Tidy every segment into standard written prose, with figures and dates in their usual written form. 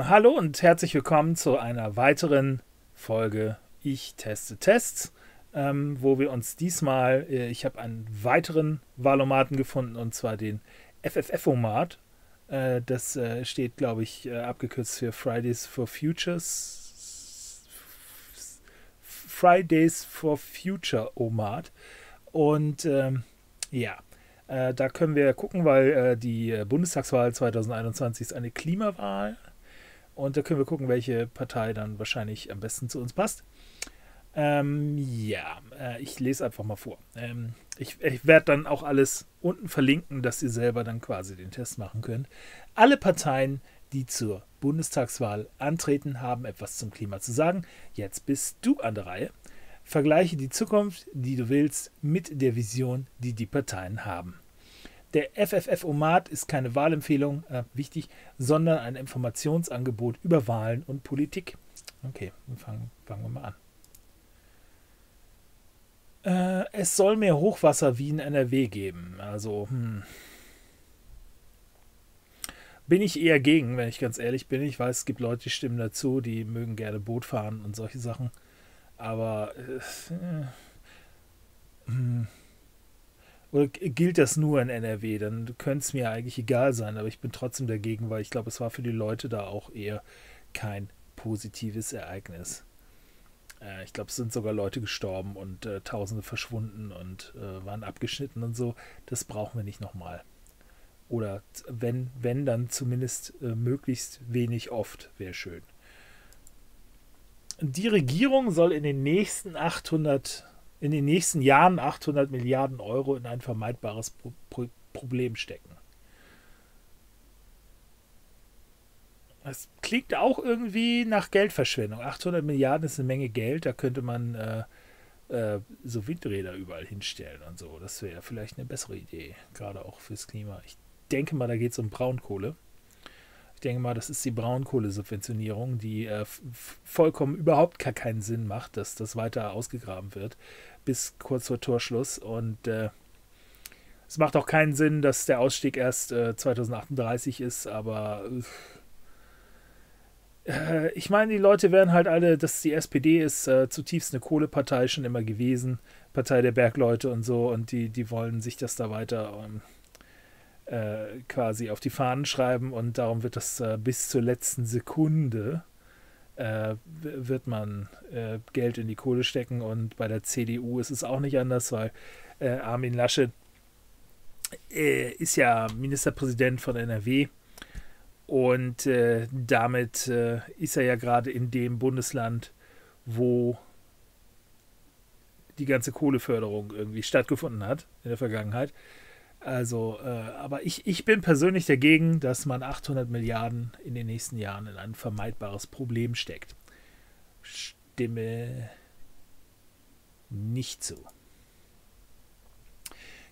Hallo und herzlich willkommen zu einer weiteren Folge Ich teste Tests, wo wir uns diesmal, ich habe einen weiteren Wahlomaten gefunden, und zwar den FFF-O-Mat. Das steht, glaube ich, abgekürzt für Fridays for Future-O-Mat. Und ja, da können wir gucken, weil die Bundestagswahl 2021 ist eine Klimawahl. Und da können wir gucken, welche Partei dann wahrscheinlich am besten zu uns passt. Ich lese einfach mal vor. Ich werde dann auch alles unten verlinken, dass ihr selber dann quasi den Test machen könnt. Alle Parteien, die zur Bundestagswahl antreten, haben etwas zum Klima zu sagen. Jetzt bist du an der Reihe. Vergleiche die Zukunft, die du willst, mit der Vision, die die Parteien haben. Der FFF-O-Mat ist keine Wahlempfehlung, wichtig, sondern ein Informationsangebot über Wahlen und Politik. Okay, dann fangen wir mal an. Es soll mehr Hochwasser wie in NRW geben. Also, bin ich eher gegen, wenn ich ganz ehrlich bin. Ich weiß, es gibt Leute, die stimmen dazu, die mögen gerne Boot fahren und solche Sachen. Aber oder gilt das nur in NRW? Dann könnte es mir eigentlich egal sein, aber ich bin trotzdem dagegen, weil ich glaube, es war für die Leute da auch eher kein positives Ereignis. Ich glaube, es sind sogar Leute gestorben und Tausende verschwunden und waren abgeschnitten und so. Das brauchen wir nicht nochmal. Oder wenn dann zumindest möglichst wenig oft, wäre schön. Die Regierung soll in den nächsten 800 Milliarden Euro in ein vermeidbares Problem stecken. Das klingt auch irgendwie nach Geldverschwendung. 800 Milliarden ist eine Menge Geld, da könnte man so Windräder überall hinstellen und so. Das wäre vielleicht eine bessere Idee, gerade auch fürs Klima. Ich denke mal, da geht es um Braunkohle. Ich denke mal, das ist die Braunkohlesubventionierung, die vollkommen überhaupt gar keinen Sinn macht, dass das weiter ausgegraben wird. Bis kurz vor Torschluss, und es macht auch keinen Sinn, dass der Ausstieg erst 2038 ist, aber ich meine, die Leute werden halt alle, dass die SPD ist zutiefst eine Kohlepartei schon immer gewesen, Partei der Bergleute und so, und die wollen sich das da weiter quasi auf die Fahnen schreiben, und darum wird das bis zur letzten Sekunde wird man Geld in die Kohle stecken, und bei der CDU ist es auch nicht anders, weil Armin Laschet ist ja Ministerpräsident von NRW, und damit ist er ja gerade in dem Bundesland, wo die ganze Kohleförderung irgendwie stattgefunden hat in der Vergangenheit. Also, aber ich bin persönlich dagegen, dass man 800 Milliarden in den nächsten Jahren in ein vermeidbares Problem steckt. Stimme nicht zu.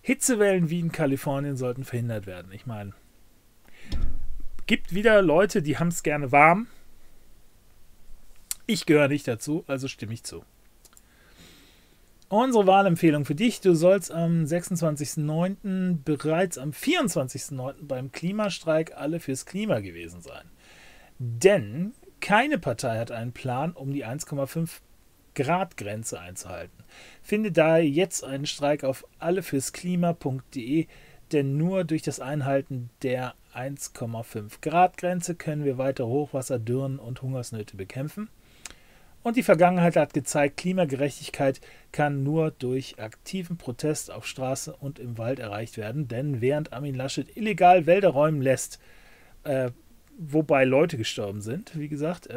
Hitzewellen wie in Kalifornien sollten verhindert werden. Ich meine, gibt wieder Leute, die haben es gerne warm. Ich gehöre nicht dazu, also stimme ich zu. Unsere Wahlempfehlung für dich: Du sollst am 26.09. bereits am 24.09. beim Klimastreik Alle fürs Klima gewesen sein. Denn keine Partei hat einen Plan, um die 1,5-Grad-Grenze einzuhalten. Finde daher jetzt einen Streik auf allefürsklima.de, denn nur durch das Einhalten der 1,5-Grad-Grenze können wir weiter Hochwasser, Dürren und Hungersnöte bekämpfen. Und die Vergangenheit hat gezeigt, Klimagerechtigkeit kann nur durch aktiven Protest auf Straße und im Wald erreicht werden. Denn während Armin Laschet illegal Wälder räumen lässt, wobei Leute gestorben sind, wie gesagt,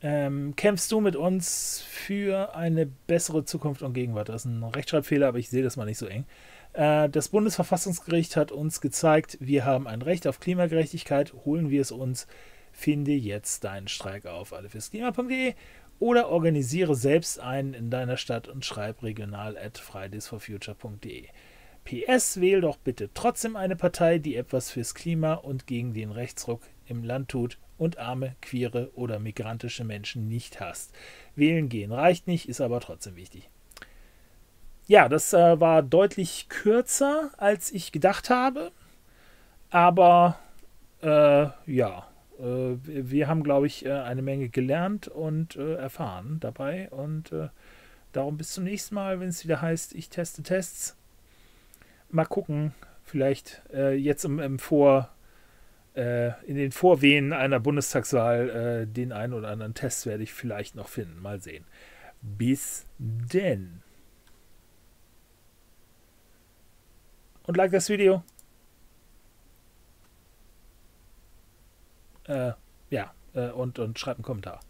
kämpfst du mit uns für eine bessere Zukunft und Gegenwart. Das ist ein Rechtschreibfehler, aber ich sehe das mal nicht so eng. Das Bundesverfassungsgericht hat uns gezeigt, wir haben ein Recht auf Klimagerechtigkeit, holen wir es uns. Finde jetzt deinen Streik auf allefürklima.de oder organisiere selbst einen in deiner Stadt und schreib regional@fridaysforfuture.de. PS, wähl doch bitte trotzdem eine Partei, die etwas fürs Klima und gegen den Rechtsruck im Land tut und arme, queere oder migrantische Menschen nicht hasst. Wählen gehen reicht nicht, ist aber trotzdem wichtig. Ja, das war deutlich kürzer, als ich gedacht habe, aber ja. Wir haben, glaube ich, eine Menge gelernt und erfahren dabei. Und darum bis zum nächsten Mal, wenn es wieder heißt, ich teste Tests. Mal gucken, vielleicht jetzt in den Vorwehen einer Bundestagswahl den einen oder anderen Test werde ich vielleicht noch finden. Mal sehen. Bis denn. Und like das Video. Ja, und schreibt einen Kommentar.